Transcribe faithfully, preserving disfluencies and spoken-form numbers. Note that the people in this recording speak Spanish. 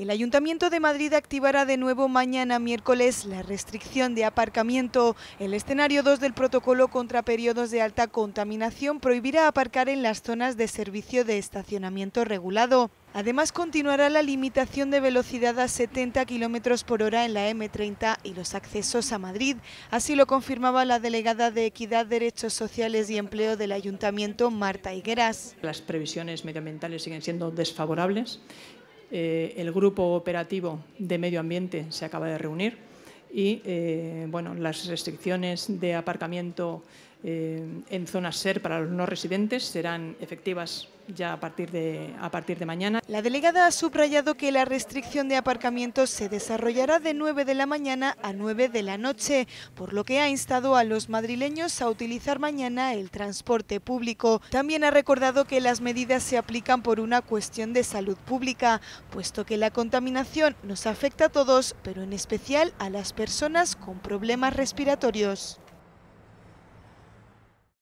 El Ayuntamiento de Madrid activará de nuevo mañana miércoles la restricción de aparcamiento. El escenario dos del protocolo contra periodos de alta contaminación prohibirá aparcar en las zonas de servicio de estacionamiento regulado. Además, continuará la limitación de velocidad a setenta kilómetros por hora en la eme treinta y los accesos a Madrid. Así lo confirmaba la delegada de Equidad, Derechos Sociales y Empleo del Ayuntamiento, Marta Higueras. Las previsiones medioambientales siguen siendo desfavorables. Eh, el grupo operativo de medio ambiente se acaba de reunir y eh, bueno, las restricciones de aparcamiento eh, en zonas S E R para los no residentes serán efectivas ya a partir, de, a partir de mañana. La delegada ha subrayado que la restricción de aparcamiento se desarrollará de nueve de la mañana a nueve de la noche, por lo que ha instado a los madrileños a utilizar mañana el transporte público. También ha recordado que las medidas se aplican por una cuestión de salud pública, puesto que la contaminación nos afecta a todos, pero en especial a las personas con problemas respiratorios.